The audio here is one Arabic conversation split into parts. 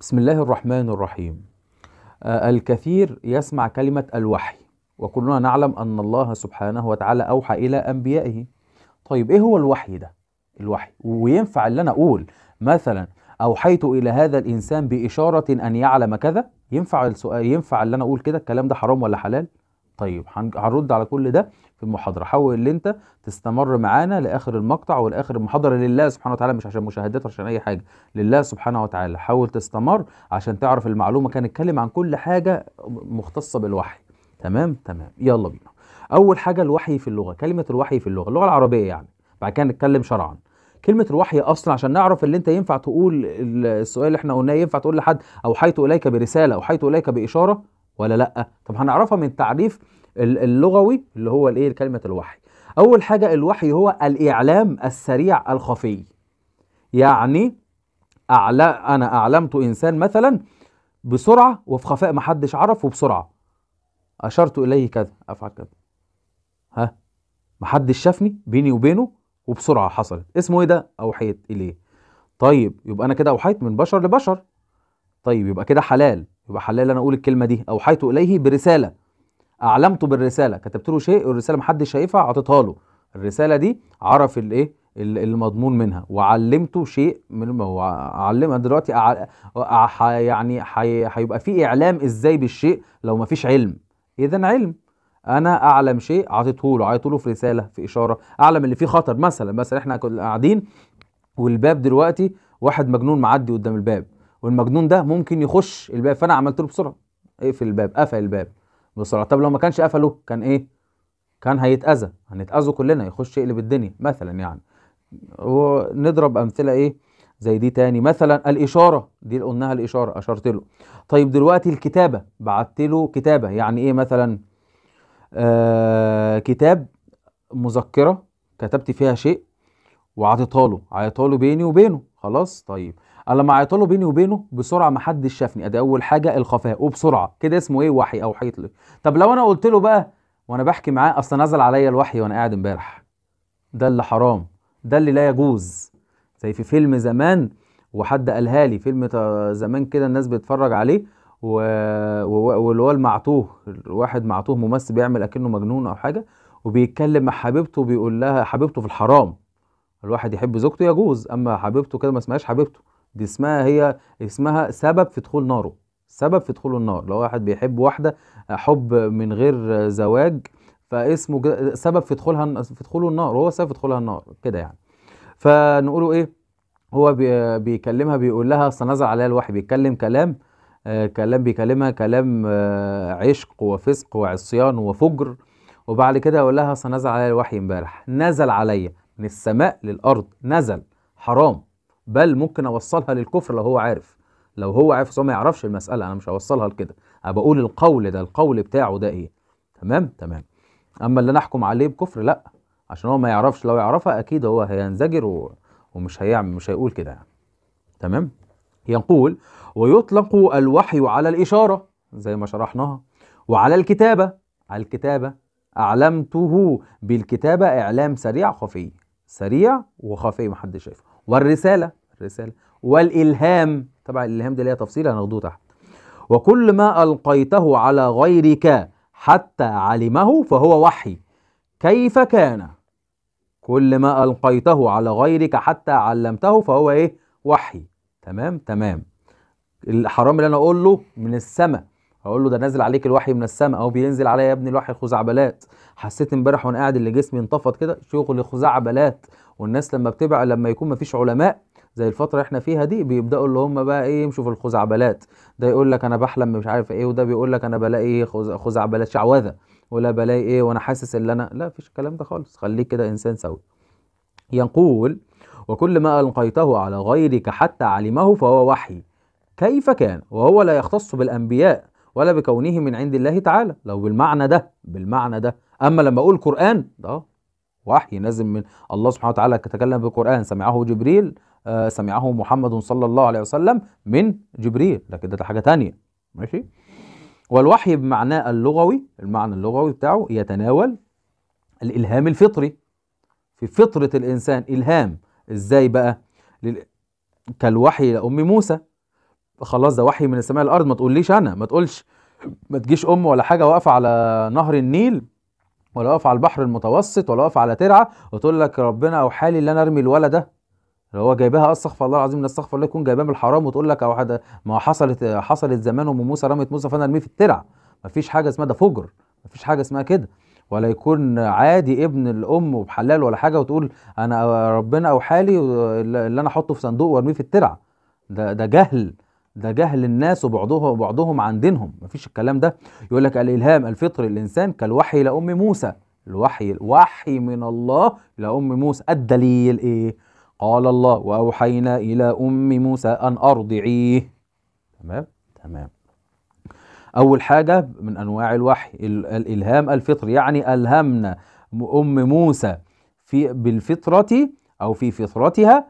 بسم الله الرحمن الرحيم. الكثير يسمع كلمة الوحي، وكلنا نعلم أن الله سبحانه وتعالى أوحى إلى أنبيائه. طيب إيه هو الوحي ده؟ الوحي وينفع اللي أنا أقول مثلا أوحيت إلى هذا الإنسان بإشارة أن يعلم كذا؟ ينفع السؤال؟ ينفع اللي أنا أقول كده؟ الكلام ده حرام ولا حلال؟ طيب هنرد على كل ده في المحاضرة. حاول اللي انت تستمر معانا لآخر المقطع ولآخر المحاضرة لله سبحانه وتعالى، مش عشان مشاهدات عشان أي حاجة، لله سبحانه وتعالى. حاول تستمر عشان تعرف المعلومة. كان نتكلم عن كل حاجة مختصة بالوحي. تمام. يلا بينا. أول حاجة الوحي في اللغة، كلمة الوحي في اللغة العربية يعني. بعد كده نتكلم شرعا. كلمة الوحي أصلا عشان نعرف اللي أنت ينفع تقول السؤال اللي احنا قلناه، ينفع تقول لحد أوحيت إليك برسالة، أوحيت إليك بإشارة ولا لأ؟ طب هنعرفها من تعريف اللغوي اللي هو الايه كلمة الوحي. أول حاجة الوحي هو الإعلام السريع الخفي. يعني أنا أعلمت إنسان مثلا بسرعة وفي خفاء محدش عرف، وبسرعة أشرت إليه كذا، أفعل كذا، محدش شافني، بيني وبينه وبسرعة حصلت. اسمه إيه ده؟ أوحيت إليه. طيب يبقى أنا كده أوحيت من بشر لبشر. طيب يبقى كده حلال، يبقى حلال أنا أقول الكلمة دي. أوحيت إليه برسالة، أعلمته بالرسالة، كتبت له شيء والرسالة محدش شايفها، عطيتها له. الرسالة دي عرف الإيه؟ المضمون منها، وعلمته شيء من علمها. دلوقتي يعني هيبقى في إعلام إزاي بالشيء لو مفيش علم؟ إذا علم. أنا أعلم شيء عطيته له، في رسالة، في إشارة، أعلم اللي فيه خطر مثلا. إحنا قاعدين والباب دلوقتي واحد مجنون معدي قدام الباب، والمجنون ده ممكن يخش الباب، فانا عملت له بسرعه اقفل الباب، قفل الباب بسرعه. طب لو ما كانش قفله كان ايه؟ كان هيتاذى، هنتاذوا كلنا، يخش يقلب الدنيا مثلا يعني. ونضرب امثله ايه زي دي تاني. مثلا الاشاره دي اللي قلناها، الاشاره اشرت له. طيب دلوقتي الكتابه، بعت له كتابه. يعني ايه مثلا؟ كتاب، مذكره كتبت فيها شيء وعطيتها له، بيني وبينه خلاص. طيب لما عيطله بيني وبينه بسرعه ما حدش شافني، ادي اول حاجه الخفاء وبسرعه كده، اسمه ايه؟ وحي، اوحيت له. طب لو انا قلت له بقى وانا بحكي معاه اصلا نزل عليا الوحي وانا قاعد امبارح، ده اللي حرام، ده اللي لا يجوز. زي في فيلم زمان، وحد قالها لي، فيلم زمان كده الناس بتتفرج عليه، واللي هو المعتوه، الواحد معتوه ممثل بيعمل اكنه مجنون او حاجه، وبيتكلم مع حبيبته بيقول لها حبيبته في الحرام. الواحد يحب زوجته يجوز، اما حبيبته كده ما اسمهاش حبيبته، دي اسمها هي، اسمها سبب في دخول ناره، سبب في دخول النار. لو واحد بيحب واحده حب من غير زواج، فاسمه سبب في دخولها، في دخوله النار، وهو سبب في دخولها النار كده يعني. فنقوله ايه؟ هو بيكلمها بيقول لها اصل نزل عليها الوحي، بيتكلم كلام بيكلمها كلام عشق وفسق وعصيان وفجر، وبعد كده يقول لها اصل نزل عليها الوحي امبارح، نزل عليا من السماء للارض، نزل حرام، بل ممكن اوصلها للكفر لو هو عارف. لو هو عارف، هو ما يعرفش المساله، انا مش هوصلها لكده، انا بقول القول ده، القول بتاعه ده ايه. تمام. اما اللي انا احكم عليه بكفر لا، عشان هو ما يعرفش، لو يعرفها اكيد هو هينزجر ومش هيعمل، مش هيقول كده يعني. تمام. ينقول ويطلق الوحي على الاشاره زي ما شرحناها، وعلى الكتابه. على الكتابه اعلمته بالكتابه اعلام سريع خفي، سريع وخفي محدش شايفه. والرساله، والالهام، طبعا الالهام دي ليها تفصيل هناخده تحت. وكل ما القيته على غيرك حتى علمه فهو وحي كيف كان. كل ما القيته على غيرك حتى علمته فهو ايه؟ وحي. تمام. الحرام اللي انا اقول له من السماء، هقول له ده نازل عليك الوحي من السماء، او بينزل عليا يا ابني الوحي خزعبلات، حسيت امبارح وانا قاعد اللي جسمي انتفض كده، شغل خزعبلات. والناس لما بتبقى، لما يكون مفيش علماء زي الفتره احنا فيها دي، بيبداوا اللي هم بقى ايه، يمشوا في الخزعبلات. ده يقول لك انا بحلم مش عارف ايه، وده بيقول لك انا بلاقي ايه، خزعبلات شعوذه، ولا بلاقي ايه وانا حاسس ان انا، لا فيش الكلام ده خالص، خليك كده انسان سوي. ينقول وكل ما القيته على غيرك حتى علمه فهو وحي كيف كان. وهو لا يختص بالانبياء ولا بكونه من عند الله تعالى، لو بالمعنى ده، اما لما اقول قرآن ده وحي نازل من الله سبحانه وتعالى، تكلم بالقرآن، سمعه جبريل، سمعه محمد صلى الله عليه وسلم من جبريل، لكن ده حاجة تانية. ماشي. والوحي بمعناه اللغوي، المعنى اللغوي بتاعه يتناول الإلهام الفطري، في فطرة الإنسان إلهام. إزاي بقى؟ كالوحي لأم موسى، خلاص ده وحي من السماء الارض، ما تقوليش انا، ما تقولش، ما تجيش ام ولا حاجه واقفه على نهر النيل ولا واقفه على البحر المتوسط ولا واقفه على ترعه وتقول لك ربنا او حالي اللي انا ارمي الولد ده اللي هو جايباها، استغفر الله العظيم لا استغفر الله، يكون جايباها من الحرام وتقول لك او حد ما حصلت زمان ام موسى رمت موسى فانا ارميه في الترعه. ما فيش حاجه اسمها ده فجر، ما فيش حاجه اسمها كده. ولا يكون عادي ابن الام وبحلال ولا حاجه وتقول انا ربنا او حالي اللي انا احطه في صندوق وارميه في الترعه. ده جهل، ده جهل الناس وبعضهم عن دينهم. مفيش الكلام ده. يقول لك الالهام الفطر الانسان كالوحي لام موسى، الوحي من الله لام موسى. الدليل ايه؟ قال الله واوحينا الى ام موسى ان ارضعيه. تمام. اول حاجه من انواع الوحي الالهام الفطري، يعني الهمنا ام موسى بالفطره او في فطرتها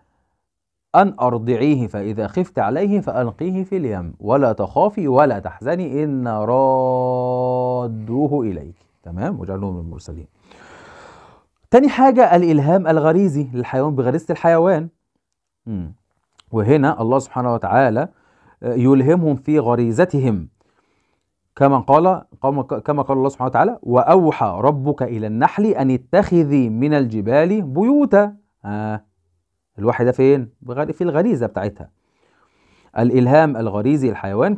أن أرضعيه فإذا خفت عليه فألقيه في اليم ولا تخافي ولا تحزني إن رادوه إليك. تمام، وجعلوه من المرسلين. تاني حاجة الإلهام الغريزي للحيوان بغريزة الحيوان. وهنا الله سبحانه وتعالى يلهمهم في غريزتهم كما قال الله سبحانه وتعالى وأوحى ربك إلى النحل أن اتخذي من الجبال بيوتا. الوحي ده فين؟ في الغريزه بتاعتها. الالهام الغريزي الحيوان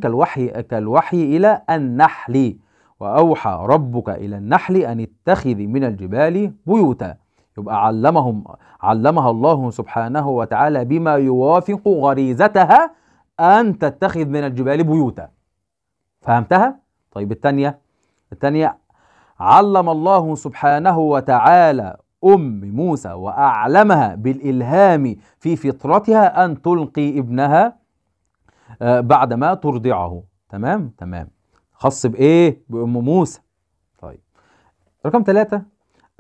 كالوحي الى النحل واوحى ربك الى النحل ان اتخذي من الجبال بيوتا. يبقى علمها الله سبحانه وتعالى بما يوافق غريزتها ان تتخذ من الجبال بيوتا. فهمتها؟ طيب الثانيه علم الله سبحانه وتعالى أم موسى وأعلمها بالإلهام في فطرتها أن تلقي ابنها بعدما ترضعه. تمام. خاص بإيه؟ بأم موسى. طيب رقم 3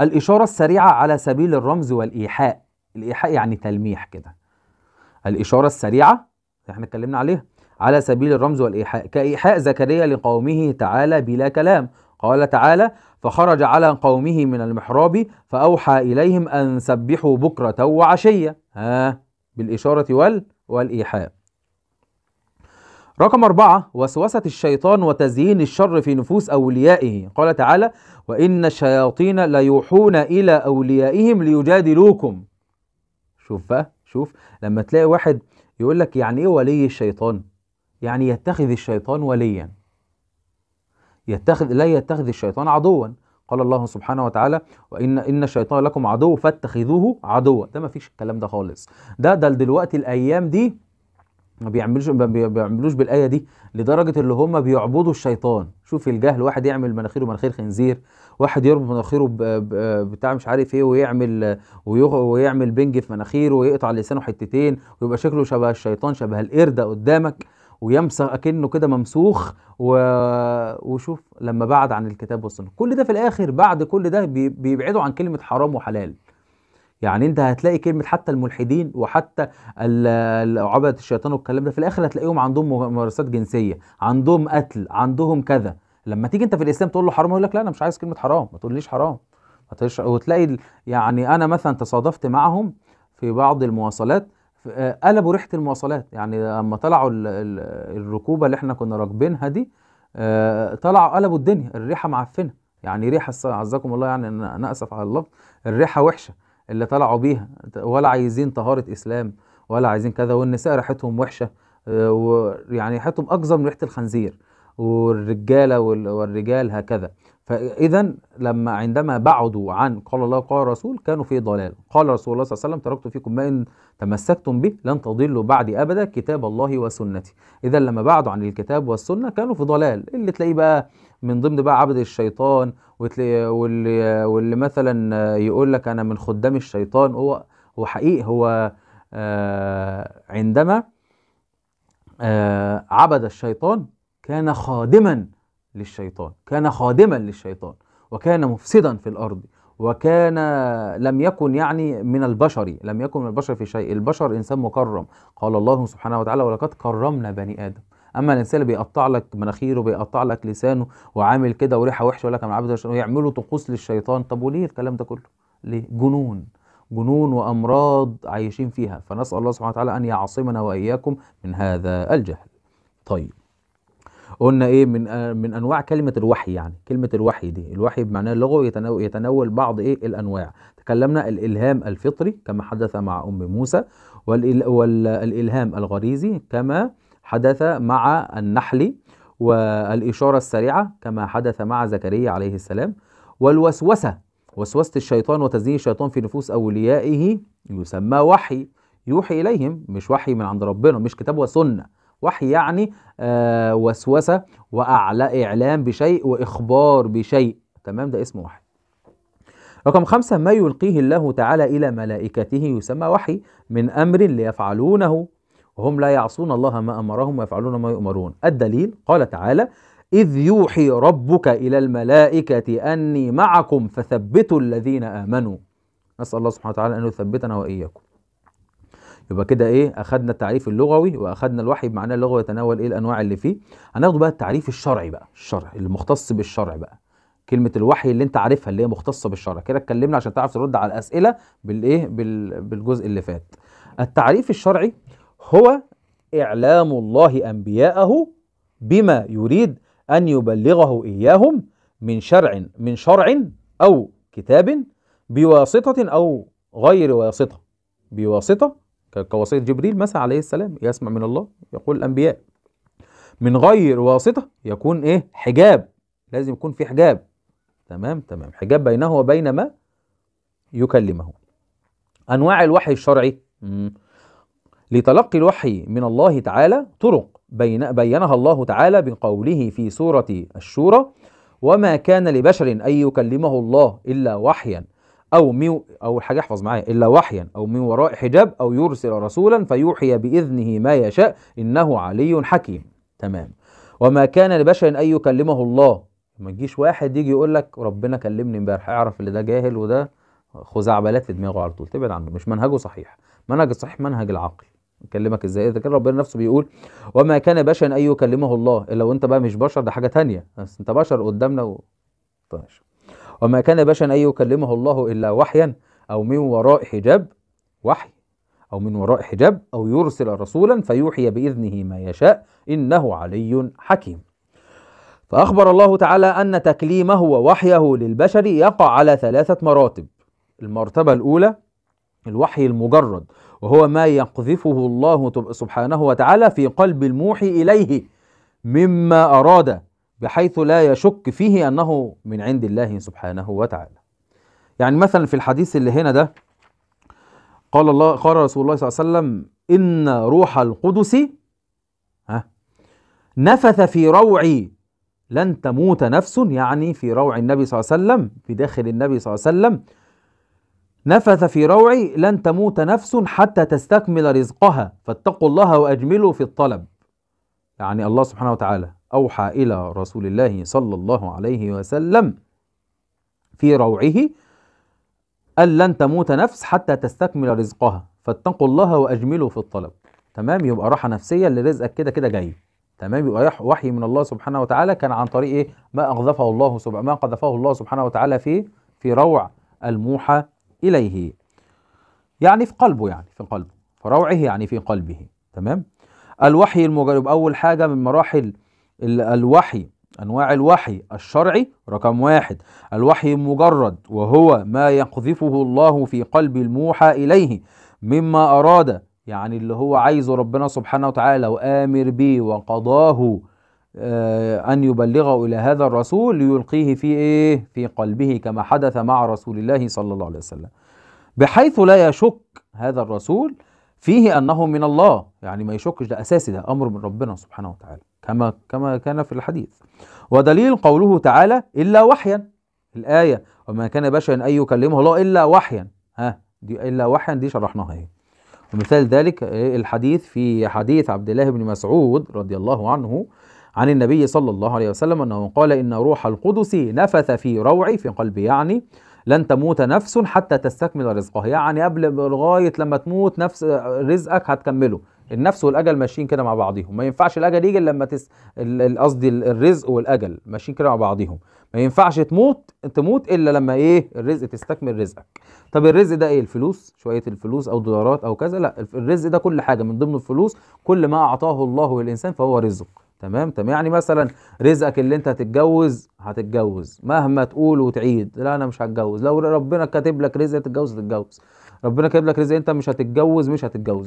الإشارة السريعة على سبيل الرمز والإيحاء. الإيحاء يعني تلميح كده. الإشارة السريعة احنا اتكلمنا عليها على سبيل الرمز والإيحاء، كإيحاء زكريا لقومه تعالى بلا كلام. قال تعالى فخرج على قومه من المحراب فأوحى إليهم أن سبحوا بكرة وعشية. بالإشارة والإيحاء. رقم 4 وسوسة الشيطان وتزيين الشر في نفوس أوليائه. قال تعالى وإن الشياطين ليوحون إلى أوليائهم ليجادلوكم. شوف لما تلاقي واحد يقول لك يعني إيه ولي الشيطان؟ يعني يتخذ الشيطان وليا، لا يتخذ الشيطان عدوا. قال الله سبحانه وتعالى وإن الشيطان لكم عدو فاتخذوه عدوا. ده ما فيش الكلام ده خالص. ده دلوقتي الأيام دي ما بيعملوش بالآية دي، لدرجة اللي هم بيعبدوا الشيطان. شوف الجهل، واحد يعمل مناخيره مناخير خنزير، واحد يربط مناخيره بتاع مش عارف ايه ويعمل بنج في مناخيره ويقطع لسانه حتتين ويبقى شكله شبه الشيطان، شبه القردة قدامك، ويمسخ اكنه كده ممسوخ وشوف لما بعد عن الكتاب والسنه. كل ده في الاخر بعد كل ده بيبعدوا عن كلمه حرام وحلال. يعني انت هتلاقي كلمه حتى الملحدين وحتى عبده الشيطان والكلام ده في الاخر هتلاقيهم عندهم ممارسات جنسيه، عندهم قتل، عندهم كذا. لما تيجي انت في الاسلام تقول له حرام يقول لك لا انا مش عايز كلمه حرام، ما تقوليش حرام. وتلاقي يعني انا مثلا تصادفت معهم في بعض المواصلات، قلبوا ريحه المواصلات. يعني اما طلعوا الركوبه اللي احنا كنا راكبينها دي، طلعوا قلبوا الدنيا، الريحه معفنه. يعني ريحه عزكم الله، يعني انا اسف على اللفظ، الريحه وحشه اللي طلعوا بيها، ولا عايزين طهاره اسلام ولا عايزين كذا. والنساء ريحتهم وحشه، ويعني ريحتهم اقذر من ريحه الخنزير، والرجال هكذا. فإذا عندما بعدوا عن قال الله قال رسول كانوا في ضلال. قال رسول الله صلى الله عليه وسلم تركت فيكم ما إن تمسكتم به لن تضلوا بعدي أبدا، كتاب الله وسنتي. إذا لما بعدوا عن الكتاب والسنة كانوا في ضلال. اللي تلاقيه بقى من ضمن بقى عبد الشيطان، واللي مثلا يقول لك أنا من خدام الشيطان. هو حقيقي هو عندما عبد الشيطان كان خادما للشيطان، وكان مفسدا في الأرض، وكان لم يكن يعني من البشر، في شيء. البشر إنسان مكرم، قال الله سبحانه وتعالى ولقد كرمنا بني آدم. أما الإنسان اللي بيقطع لك مناخيره، بيقطع لك لسانه، وعامل كده وريحة وحشة، ولا كان عبد الشيطان، ويعملوا طقوس للشيطان. طب وليه الكلام ده كله؟ ليه؟ جنون وأمراض عايشين فيها. فنسأل الله سبحانه وتعالى أن يعصمنا وإياكم من هذا الجهل. طيب قلنا ايه من انواع كلمه الوحي. يعني كلمه الوحي دي الوحي بمعناه اللغوي يتناول بعض ايه الانواع. تكلمنا الالهام الفطري كما حدث مع ام موسى، والالهام الغريزي كما حدث مع النحل، والاشاره السريعه كما حدث مع زكريا عليه السلام، والوسوسه وسوسه الشيطان وتزيين الشيطان في نفوس اوليائه يسمى وحي يوحي اليهم، مش وحي من عند ربنا، مش كتاب وسنه. وحي يعني وسوسة وإعلام بشيء وإخبار بشيء، تمام، ده اسمه وحي. رقم 5 ما يلقيه الله تعالى إلى ملائكته يسمى وحي من أمر ليفعلونه وهم لا يعصون الله ما أمرهم ويفعلون ما يؤمرون. الدليل قال تعالى إذ يوحي ربك إلى الملائكة أني معكم فثبتوا الذين آمنوا. نسأل الله سبحانه وتعالى أن يثبتنا وإياكم. يبقى كده ايه اخدنا التعريف اللغوي واخدنا الوحي بمعناه اللغوي يتناول ايه الانواع اللي فيه. هناخد بقى التعريف الشرعي بقى، الشرع المختص بالشرع بقى، كلمه الوحي اللي انت عارفها اللي هي مختصه بالشرع. كده اتكلمنا عشان تعرف ترد على الاسئله بالايه بالجزء اللي فات. التعريف الشرعي هو اعلام الله انبياءه بما يريد ان يبلغه اياهم من شرع او كتاب بواسطه او غير واسطه. بواسطه كواسطة جبريل مثلا عليه السلام يسمع من الله يقول الأنبياء، من غير واسطة يكون إيه حجاب، لازم يكون في حجاب، تمام، حجاب بينه وبين ما يكلمه. أنواع الوحي الشرعي لتلقي الوحي من الله تعالى طرق بينها الله تعالى بقوله في سورة الشورى وما كان لبشر أن يكلمه الله إلا وحيا أو حاجة احفظ معايا، إلا وحيا أو من وراء حجاب أو يرسل رسولا فيوحي بإذنه ما يشاء إنه علي حكيم، تمام. وما كان لبشر أن يكلمه الله، ما تجيش واحد يجي يقول لك ربنا كلمني امبارح، اعرف اللي ده جاهل وده خزعبلات في دماغه على طول، تبعد عنه، مش منهجه صحيح. منهج الصحيح منهج العقل. أكلمك إزاي؟ إذا كان ربنا نفسه بيقول وما كان لبشر أن يكلمه الله، إلا وأنت بقى مش بشر، ده حاجة تانية، بس أنت بشر قدامنا طيب. وما كان لبشر أن يكلمه الله إلا وحيا أو من وراء حجاب، وحي أو من وراء حجاب أو يرسل رسولا فيوحي بإذنه ما يشاء إنه علي حكيم. فأخبر الله تعالى أن تكليمه ووحيه للبشر يقع على 3 مراتب. المرتبة الأولى الوحي المجرد، وهو ما يقذفه الله سبحانه وتعالى في قلب الموحي إليه مما أراده بحيث لا يشك فيه أنه من عند الله سبحانه وتعالى. يعني مثلا في الحديث اللي هنا ده قال رسول الله صلى الله عليه وسلم إن روح القدس نفث في روعي لن تموت نفس، يعني في روع النبي صلى الله عليه وسلم، في داخل النبي صلى الله عليه وسلم نفث في روعي لن تموت نفس حتى تستكمل رزقها فاتقوا الله وأجملوا في الطلب. يعني الله سبحانه وتعالى أوحى إلى رسول الله صلى الله عليه وسلم في روعه أن لن تموت نفس حتى تستكمل رزقها فاتقوا الله وأجملوا في الطلب، تمام. يبقى راحة نفسية لرزقك كده كده جاي، تمام. يبقى وحي من الله سبحانه وتعالى كان عن طريق إيه؟ ما قذفه الله سبحانه وتعالى في روع الموحى إليه، يعني في قلبه، فروعه يعني في قلبه، تمام. الوحي المجرب أول حاجة من مراحل الوحي، أنواع الوحي الشرعي. رقم 1 الوحي المجرد، وهو ما يقذفه الله في قلب الموحى إليه مما أراد، يعني اللي هو عايزه ربنا سبحانه وتعالى وآمر به وقضاه أن يبلغه إلى هذا الرسول ليلقيه في إيه؟ في قلبه، كما حدث مع رسول الله صلى الله عليه وسلم، بحيث لا يشك هذا الرسول فيه أنه من الله، يعني ما يشكش، ده أساسي، ده أمر من ربنا سبحانه وتعالى كما كان في الحديث. ودليل قوله تعالى إلا وحيا، الآية وما كان بشرا أن يكلمه الله إلا وحيا، دي إلا وحيا دي شرحناها اهي. ومثال ذلك الحديث في حديث عبد الله بن مسعود رضي الله عنه عن النبي صلى الله عليه وسلم أنه قال إن روح القدس نفث في روعي، في قلبي يعني، لن تموت نفس حتى تستكمل رزقها، يعني قبل لغاية لما تموت نفس رزقك هتكمله، النفس والاجل ماشيين كده مع بعضهم، ما ينفعش الاجل يجي لما قصدي الرزق والاجل ماشيين كده مع بعضهم، ما ينفعش تموت الا لما ايه الرزق تستكمل رزقك. طب الرزق ده ايه؟ الفلوس، شويه الفلوس او دولارات او كذا؟ لا، الرزق ده كل حاجه من ضمن الفلوس، كل ما اعطاه الله للانسان فهو رزق. تمام، يعني مثلا رزقك اللي انت هتتجوز مهما تقول وتعيد لا انا مش هتجوز، لو ربنا كاتب لك رزق تتجوز، ربنا كاتب لك رزق انت مش هتتجوز،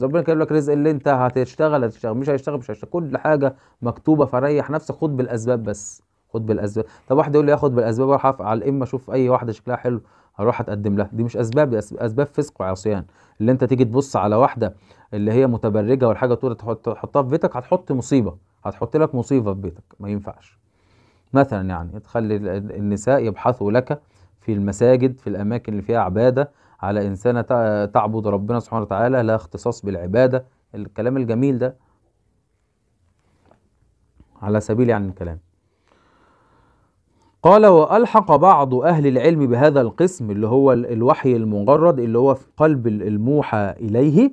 ربنا كاتب لك رزق اللي انت هتشتغل، مش هشتغل، كل حاجه مكتوبه، فريح نفسك، خد بالاسباب بس، خد بالاسباب. طب واحد يقول لي اخد بالاسباب واروح على الام اشوف اي واحده شكلها حلو هروح اتقدم لها، دي مش اسباب، دي اسباب فسق وعصيان. اللي انت تيجي تبص على واحده اللي هي متبرجه والحاجه تقول تحطها في بيتك، هتحط مصيبه، هتحط لك مصيبة في بيتك، ما ينفعش. مثلا يعني تخلي النساء يبحثوا لك في المساجد في الأماكن اللي فيها عبادة على إنسانة تعبد ربنا سبحانه وتعالى، لا اختصاص بالعبادة، الكلام الجميل ده على سبيل يعني الكلام. قال وألحق بعض أهل العلم بهذا القسم اللي هو الوحي المجرد اللي هو في قلب الموحى إليه،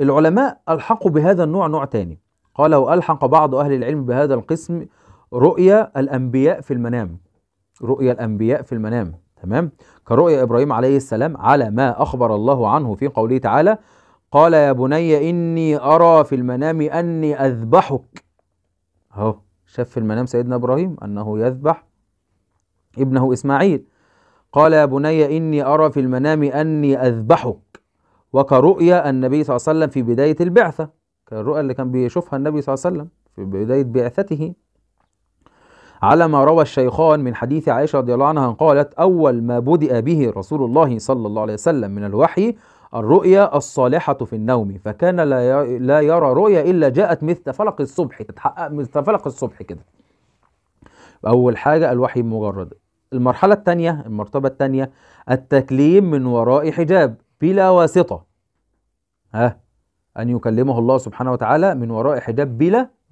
العلماء ألحقوا بهذا النوع نوع تاني. قال وألحق بعض أهل العلم بهذا القسم رؤيا الأنبياء في المنام، رؤيا الأنبياء في المنام، تمام، كرؤيا إبراهيم عليه السلام على ما أخبر الله عنه في قوله تعالى قال يا بني إني أرى في المنام أني أذبحك. أهو شاف في المنام سيدنا إبراهيم أنه يذبح ابنه إسماعيل. قال يا بني إني أرى في المنام أني أذبحك. وكرؤيا النبي صلى الله عليه وسلم في بداية البعثة، الرؤى اللي كان بيشوفها النبي صلى الله عليه وسلم في بداية بعثته، على ما روى الشيخان من حديث عائشة رضي الله عنها قالت أول ما بدأ به رسول الله صلى الله عليه وسلم من الوحي الرؤيا الصالحة في النوم، فكان لا يرى رؤيا إلا جاءت مثل فلق الصبح، تتحقق مثل فلق الصبح كده. أول حاجة الوحي المجرد. المرحلة الثانية، المرتبة الثانية، التكليم من وراء حجاب بلا واسطة، أن يكلمه الله سبحانه وتعالى من وراء حجاب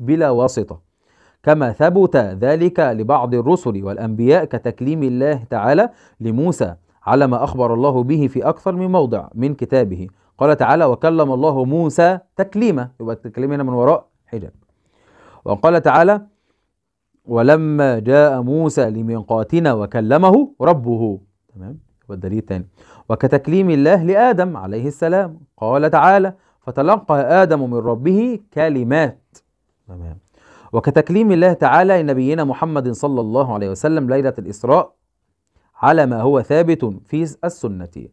بلا واسطة، كما ثبت ذلك لبعض الرسل والأنبياء كتكليم الله تعالى لموسى على ما أخبر الله به في أكثر من موضع من كتابه. قال تعالى وكلم الله موسى تكليما، يبقى التكليم هنا من وراء حجاب. وقال تعالى ولما جاء موسى لميقاتنا وكلمه ربه، تمام، والدليل الثاني وكتكليم الله لآدم عليه السلام. قال تعالى فتلقى آدم من ربه كلمات، تمام، وكتكليم الله تعالى لنبينا محمد صلى الله عليه وسلم ليلة الإسراء على ما هو ثابت في السنة.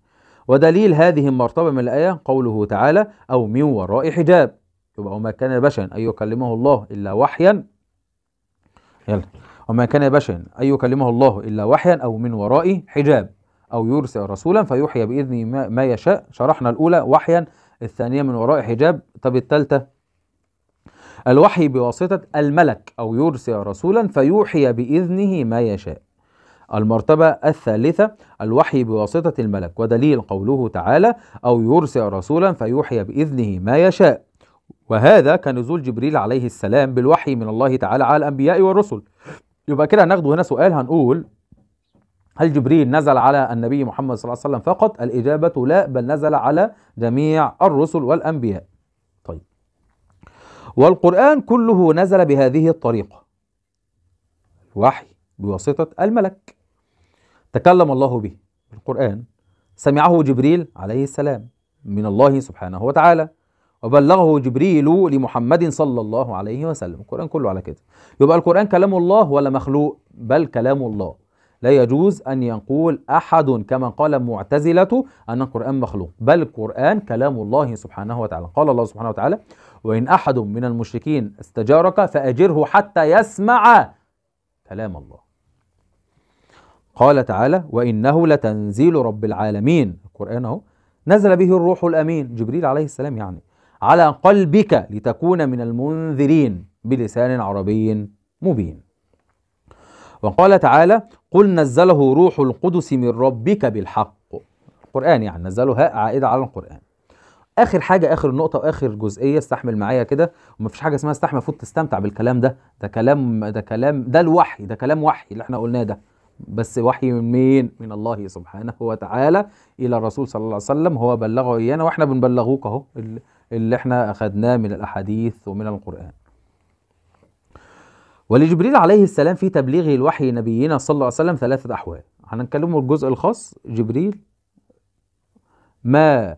ودليل هذه المرتبة من الآية قوله تعالى أو من وراء حجاب، يبقى وما كان بشرا أن يكلمه الله إلا وحيا، وما كان بشرا أن يكلمه الله إلا وحيا أو من وراء حجاب أو يرسل رسولا فيوحي بإذنه ما يشاء. شرحنا الأولى وحيا، الثانية من وراء حجاب. طب الثالثة الوحي بواسطة الملك أو يرسل رسولا فيوحي بإذنه ما يشاء. المرتبة الثالثة الوحي بواسطة الملك، ودليل قوله تعالى أو يرسل رسولا فيوحي بإذنه ما يشاء، وهذا كنزول جبريل عليه السلام بالوحي من الله تعالى على الأنبياء والرسل. يبقى كده هناخده هنا سؤال، هنقول هل جبريل نزل على النبي محمد صلى الله عليه وسلم فقط؟ الإجابة لا، بل نزل على جميع الرسل والأنبياء. طيب، والقرآن كله نزل بهذه الطريقة، الوحي بواسطة الملك، تكلم الله به القرآن، سمعه جبريل عليه السلام من الله سبحانه وتعالى، وبلغه جبريل لمحمد صلى الله عليه وسلم. القرآن كله على كده. يبقى القرآن كلام الله ولا مخلوق؟ بل كلام الله. لا يجوز أن يقول أحد كما قال معتزلة أن القرآن مخلوق، بل القرآن كلام الله سبحانه وتعالى. قال الله سبحانه وتعالى وإن أحد من المشركين استجارك فأجره حتى يسمع كلام الله. قال تعالى وإنه لتنزيل رب العالمين، القرآن أهو، نزل به الروح الأمين، جبريل عليه السلام يعني، على قلبك لتكون من المنذرين بلسان عربي مبين. وقال تعالى قل نزله روح القدس من ربك بالحق، القرآن يعني نزله، هاء عائدة على القرآن. آخر حاجة، آخر نقطة وآخر جزئية، استحمل معايا كده، ومفيش حاجة اسمها استحمل، المفروض تستمتع بالكلام ده، ده كلام ده الوحي، ده كلام وحي اللي احنا قلناه ده، بس وحي من مين؟ من الله سبحانه وتعالى إلى الرسول صلى الله عليه وسلم، هو بلغه إيانا وإحنا بنبلغوك أهو، اللي احنا اخذناه من الاحاديث ومن القرآن. ولجبريل عليه السلام في تبليغه الوحي نبينا صلى الله عليه وسلم ثلاثة أحوال، هنتكلموا الجزء الخاص جبريل ما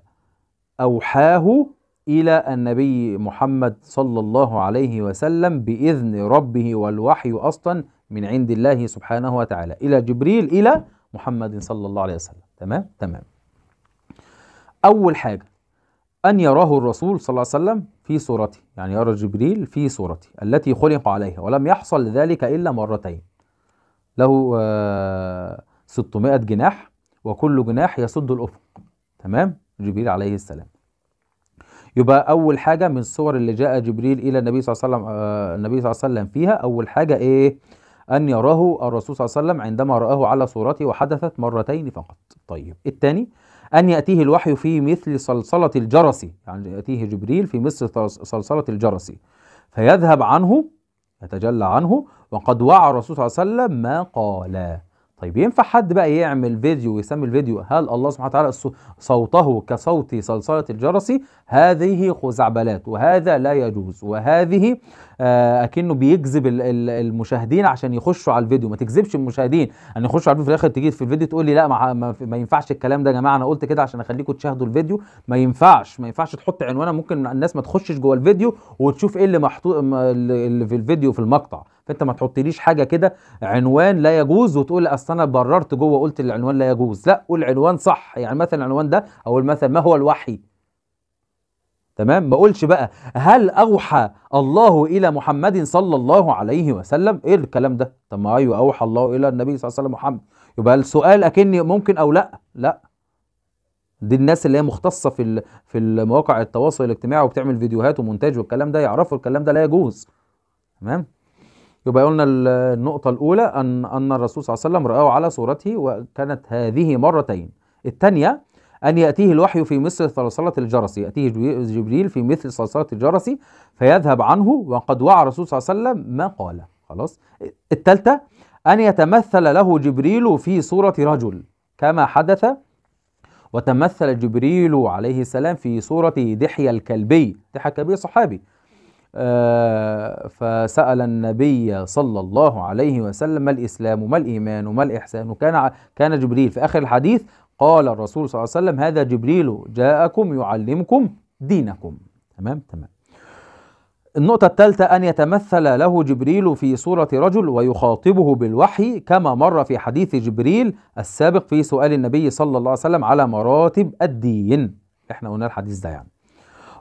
أوحاه إلى النبي محمد صلى الله عليه وسلم بإذن ربه، والوحي أصلا من عند الله سبحانه وتعالى إلى جبريل إلى محمد صلى الله عليه وسلم. تمام. أول حاجة أن يراه الرسول صلى الله عليه وسلم في صورته، يعني يرى جبريل في صورته التي خلق عليها، ولم يحصل ذلك إلا مرتين. له 600 جناح وكل جناح يسد الأفق. تمام؟ جبريل عليه السلام. يبقى أول حاجة من الصور اللي جاء جبريل إلى النبي صلى الله عليه وسلم فيها، أول حاجة إيه؟ أن يراه الرسول صلى الله عليه وسلم عندما رآه على صورته، وحدثت مرتين فقط. طيب، الثاني أن يأتيه الوحي في مثل صلصلة الجرس، يعني يأتيه جبريل في مثل صلصلة الجرس فيذهب عنه، يتجلى عنه، وقد وعى الرسول صلى الله عليه وسلم ما قال. طيب، ينفع حد بقى يعمل فيديو ويسمي الفيديو هل الله سبحانه وتعالى صوته كصوت صلصلة الجرس؟ هذه خزعبلات، وهذا لا يجوز، وهذه أكنه بيجذب المشاهدين عشان يخشوا على الفيديو. ما تجذبش المشاهدين ان يخشوا على الفيديو، في الاخر تيجي في الفيديو تقول لي لا ما ينفعش الكلام ده يا جماعه، انا قلت كده عشان اخليكم تشاهدوا الفيديو. ما ينفعش، ما ينفعش تحط عنوانه، ممكن الناس ما تخشش جوه الفيديو وتشوف ايه اللي محطوط اللي في الفيديو في المقطع. فانت ما تحطليش حاجه كده عنوان لا يجوز وتقول اصل انا بررت جوه قلت العنوان لا يجوز. لا، قول عنوان صح، يعني مثلا العنوان ده او مثلا ما هو الوحي. تمام؟ ما اقولش بقى هل اوحى الله الى محمد صلى الله عليه وسلم، ايه الكلام ده؟ طب ما ايوه اوحى الله الى النبي صلى الله عليه وسلم محمد، يبقى السؤال اكني ممكن او لا. لا، دي الناس اللي هي مختصه في مواقع التواصل الاجتماعي وبتعمل فيديوهات ومونتاج والكلام ده، يعرفوا الكلام ده لا يجوز. تمام؟ يبقى قلنا النقطة الأولى أن الرسول صلى الله عليه وسلم رآه على صورته، وكانت هذه مرتين. الثانية أن يأتيه الوحي في مثل صلصلة الجرس، يأتيه جبريل في مثل صلصلة الجرس فيذهب عنه، وقد وعى الرسول صلى الله عليه وسلم ما قال. خلاص. الثالثة أن يتمثل له جبريل في صورة رجل كما حدث، وتمثل جبريل عليه السلام في صورة دحية الكلبي. دحية الكلبي صحابي، فسأل النبي صلى الله عليه وسلم ما الإسلام وما الإيمان وما الإحسان، وكان جبريل في آخر الحديث قال الرسول صلى الله عليه وسلم هذا جبريل جاءكم يعلمكم دينكم. تمام؟ تمام. النقطة الثالثة أن يتمثل له جبريل في صورة رجل ويخاطبه بالوحي كما مر في حديث جبريل السابق في سؤال النبي صلى الله عليه وسلم على مراتب الدين. احنا قلنا الحديث ده يعني.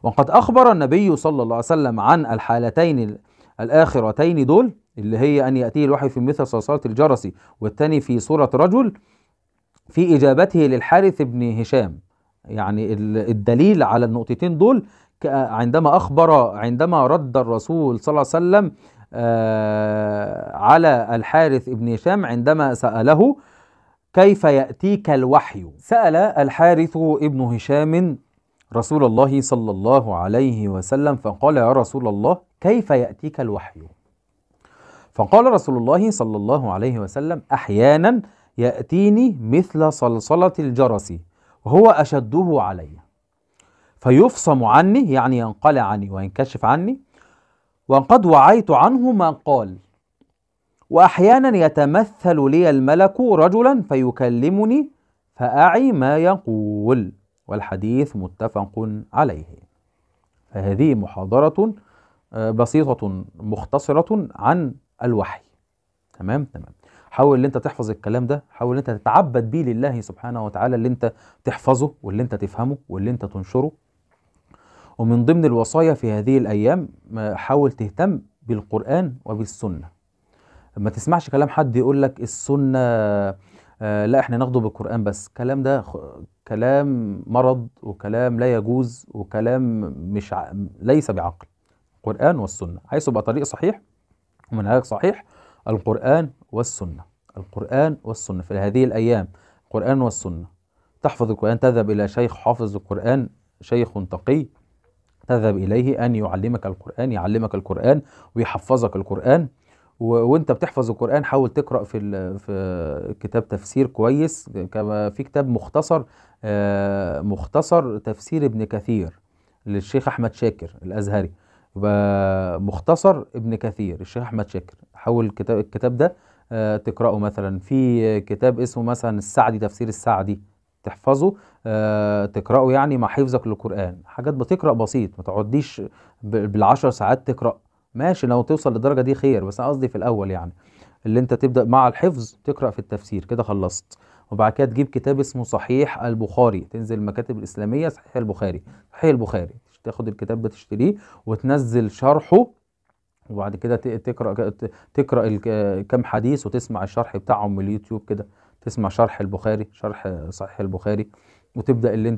وقد أخبر النبي صلى الله عليه وسلم عن الحالتين الآخرتين دول، اللي هي أن يأتيه الوحي في مثل صلصلة الجرس والثاني في صورة رجل، في إجابته للحارث بن هشام. يعني الدليل على النقطتين دول عندما رد الرسول صلى الله عليه وسلم على الحارث بن هشام عندما سأله كيف يأتيك الوحي. سأل الحارث بن هشام رسول الله صلى الله عليه وسلم فقال يا رسول الله كيف يأتيك الوحي؟ فقال رسول الله صلى الله عليه وسلم أحيانا يأتيني مثل صلصلة الجرس وهو أشده علي، فيفصم عني، يعني ينقلع عني وينكشف عني، وقد وعيت عنه ما قال. وأحيانا يتمثل لي الملك رجلا فيكلمني فأعي ما يقول. والحديث متفق عليه. فهذه محاضرة بسيطة مختصرة عن الوحي. تمام؟ تمام. حاول ان انت تحفظ الكلام ده، حاول ان انت تتعبد بيه لله سبحانه وتعالى، اللي انت تحفظه واللي انت تفهمه واللي انت تنشره. ومن ضمن الوصايا في هذه الايام حاول تهتم بالقرآن وبالسنة. ما تسمعش كلام حد يقول لك السنة لا احنا ناخده بالقرآن بس. الكلام ده كلام مرض، وكلام لا يجوز، وكلام ليس بعقل. القرآن والسنة، حيث يبقى طريق صحيح ومنهاج صحيح القرآن والسنة، القرآن والسنة. في هذه الأيام القرآن والسنة، تحفظ القرآن تذهب إلى شيخ حافظ القرآن، شيخ تقي تذهب إليه أن يعلمك القرآن، يعلمك القرآن ويحفظك القرآن. وانت بتحفظ القرآن حاول تقرأ في كتاب تفسير كويس، كما في كتاب مختصر تفسير ابن كثير للشيخ احمد شاكر الازهري، يبقى مختصر ابن كثير الشيخ احمد شاكر. حاول الكتاب ده تقراه. مثلا في كتاب اسمه مثلا السعدي، تفسير السعدي، تحفظه تقراه يعني مع حفظك للقران. حاجات بتقرا بسيط، ما تقعديش بالعشر ساعات تقرا، ماشي لو توصل للدرجه دي خير، بس انا قصدي في الاول يعني اللي انت تبدا مع الحفظ تقرا في التفسير كده خلصت. وبعد كده تجيب كتاب اسمه صحيح البخاري، تنزل المكاتب الاسلاميه صحيح البخاري، صحيح البخاري تاخد الكتاب ده تشتريه وتنزل شرحه، وبعد كده تقرا كام حديث وتسمع الشرح بتاعهم من اليوتيوب كده، تسمع شرح البخاري، شرح صحيح البخاري، وتبدا اللي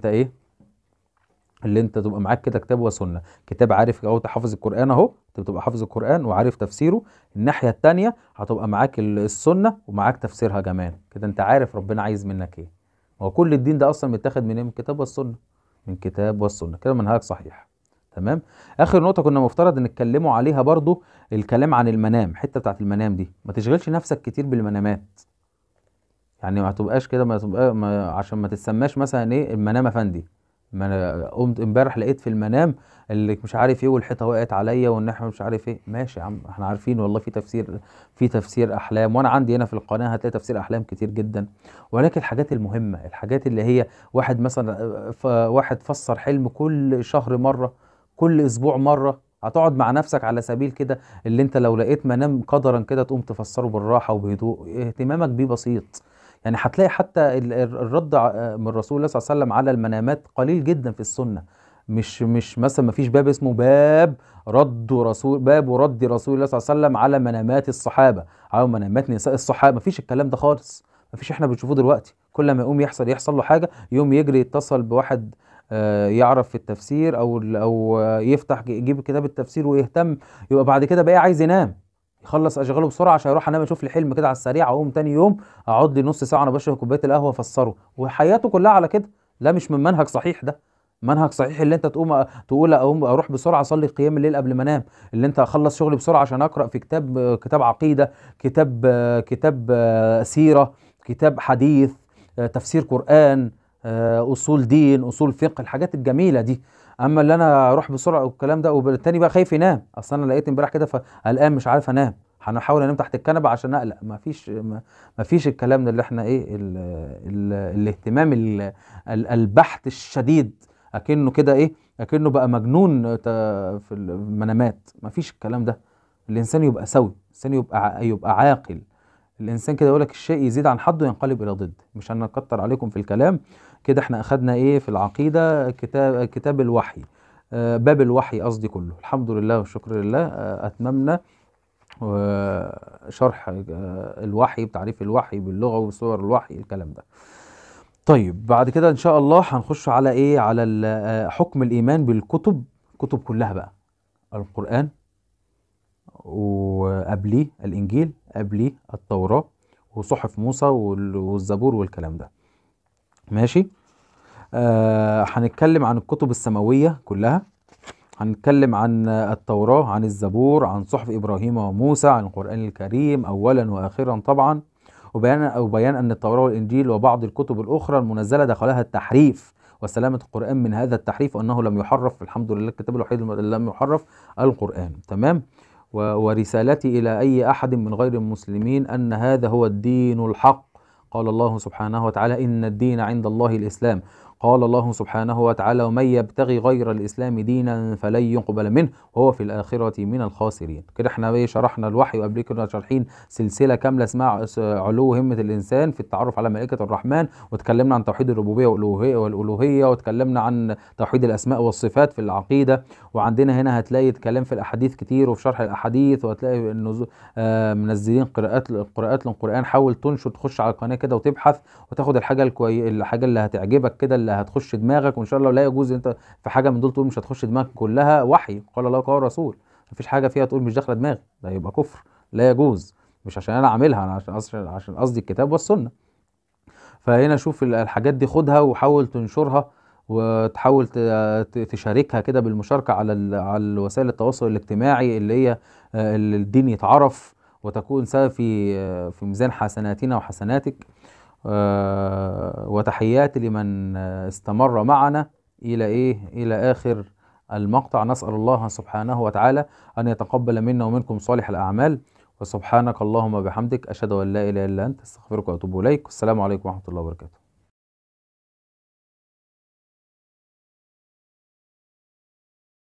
انت تبقى معاك كده كتاب وسنه، كتاب عارف اهو حافظ القران اهو، تبقى حافظ القران وعارف تفسيره. الناحيه الثانيه هتبقى معاك السنه ومعاك تفسيرها كمان كده، انت عارف ربنا عايز منك ايه. هو كل الدين ده اصلا متاخد منين؟ من الكتاب والسنه، من كتاب والسنه كده، منهاج صحيح. تمام. اخر نقطه كنا مفترض نتكلموا عليها برضو الكلام عن المنام، الحته بتاعت المنام دي ما تشغلش نفسك كتير بالمنامات، يعني ما تبقاش كده عشان ما تتسماش مثلا ايه المنام افندي، ما انا قمت امبارح لقيت في المنام اللي مش عارف ايه والحيطه وقعت عليا والنحو مش عارف ايه. ماشي يا عم، احنا عارفين والله في تفسير، في تفسير احلام، وانا عندي هنا في القناه هتلاقي تفسير احلام كتير جدا، ولكن الحاجات المهمه، الحاجات اللي هي واحد مثلا واحد فسر حلم كل شهر مره، كل اسبوع مره، هتقعد مع نفسك على سبيل كده اللي انت لو لقيت منام قدرا كده تقوم تفسره بالراحه وبهدوء، اهتمامك بيه بسيط. يعني هتلاقي حتى الرد من الرسول الله صلى الله عليه وسلم على المنامات قليل جدا في السنه، مش مثلا ما فيش باب اسمه باب رد رسول الله صلى الله عليه وسلم على منامات الصحابه او منامات نساء الصحابه، ما فيش الكلام ده خالص، ما فيش. احنا بنشوفه دلوقتي كل ما يقوم يحصل له حاجه يقوم يجري يتصل بواحد يعرف في التفسير او يفتح يجيب كتاب التفسير ويهتم، يبقى بعد كده بقى عايز ينام يخلص اشغاله بسرعه عشان اروح انام اشوف لي حلم كده على السريع، اقوم تاني يوم اقعد لي نص ساعه انا بشرب كوبايه القهوه افسره، وحياته كلها على كده. لا، مش من منهج صحيح ده. منهج صحيح اللي انت تقوم تقول اروح بسرعه اصلي قيام الليل قبل ما انام، اللي انت اخلص شغلي بسرعه عشان اقرا في كتاب عقيده، كتاب سيره، كتاب حديث، تفسير قران، اصول دين، اصول فقه، الحاجات الجميله دي. اما اللي انا اروح بسرعه والكلام ده، والتاني بقى خايف ينام، اصل انا لقيت امبارح كده فقلقان مش عارف انام، هنحاول انام تحت الكنبه عشان اقلق. ما فيش الكلام ده اللي احنا الاهتمام البحث الشديد، اكنه كده اكنه بقى مجنون في المنامات. ما فيش الكلام ده. الانسان يبقى سوي، الانسان يبقى عاقل. الانسان كده يقول لك الشيء يزيد عن حده ينقلب الى ضده. مش هنكتر عليكم في الكلام كده. احنا اخدنا في العقيده كتاب الوحي، باب الوحي قصدي، كله. الحمد لله والشكر لله، اتممنا شرح الوحي، بتعريف الوحي باللغه وصور الوحي، الكلام ده. طيب بعد كده ان شاء الله هنخش على على حكم الايمان بالكتب. الكتب كلها بقى، القران وقبليه الانجيل، قبليه التوراه وصحف موسى والزبور والكلام ده، ماشي. هنتكلم عن الكتب السماويه كلها، هنتكلم عن التوراه، عن الزبور، عن صحف ابراهيم وموسى، عن القران الكريم اولا واخرا طبعا، وبيان ان التوراه والانجيل وبعض الكتب الاخرى المنزله دخلها التحريف وسلامه القران من هذا التحريف، وانه لم يحرف. الحمد لله، الكتاب الوحيد الذي لم يحرف القران. تمام. ورسالتي الى اي احد من غير المسلمين ان هذا هو الدين الحق. قال الله سبحانه وتعالى: ان الدين عند الله الاسلام. قال الله سبحانه وتعالى: ومن يبتغي غير الاسلام دينا فلن يقبل منه وهو في الاخره من الخاسرين. كده احنا شرحنا الوحي، وقبل كده شارحين سلسله كامله اسمها علو همه الانسان في التعرف على ملائكه الرحمن، واتكلمنا عن توحيد الربوبيه والالوهيه، واتكلمنا عن توحيد الاسماء والصفات في العقيده، وعندنا هنا هتلاقي كلام في الاحاديث كتير وفي شرح الاحاديث، وهتلاقي منزلين قراءات للقران. حاول تنشر، تخش على القناه كده وتبحث وتاخد الحاجه اللي هتعجبك كده، اللي هتخش دماغك، وان شاء الله لا يجوز انت في حاجه من دول تقول مش هتخش دماغك، كلها وحي قال الله قال رسول، مفيش حاجه فيها تقول مش داخله دماغي، ده يبقى كفر، لا يجوز. مش عشان انا عاملها، انا عشان قصدي الكتاب والسنه. فهنا شوف الحاجات دي، خدها وحاول تنشرها وتحاول تشاركها كده بالمشاركه على وسائل التواصل الاجتماعي اللي اللي الدين يتعرف، وتكون سبب في ميزان حسناتنا وحسناتك. وتحياتي لمن استمر معنا الى اخر المقطع. نسأل الله سبحانه وتعالى أن يتقبل منا ومنكم صالح الأعمال، وسبحانك اللهم وبحمدك، أشهد أن لا إله إلا أنت، استغفرك وأتوب إليك. والسلام عليكم ورحمة الله وبركاته.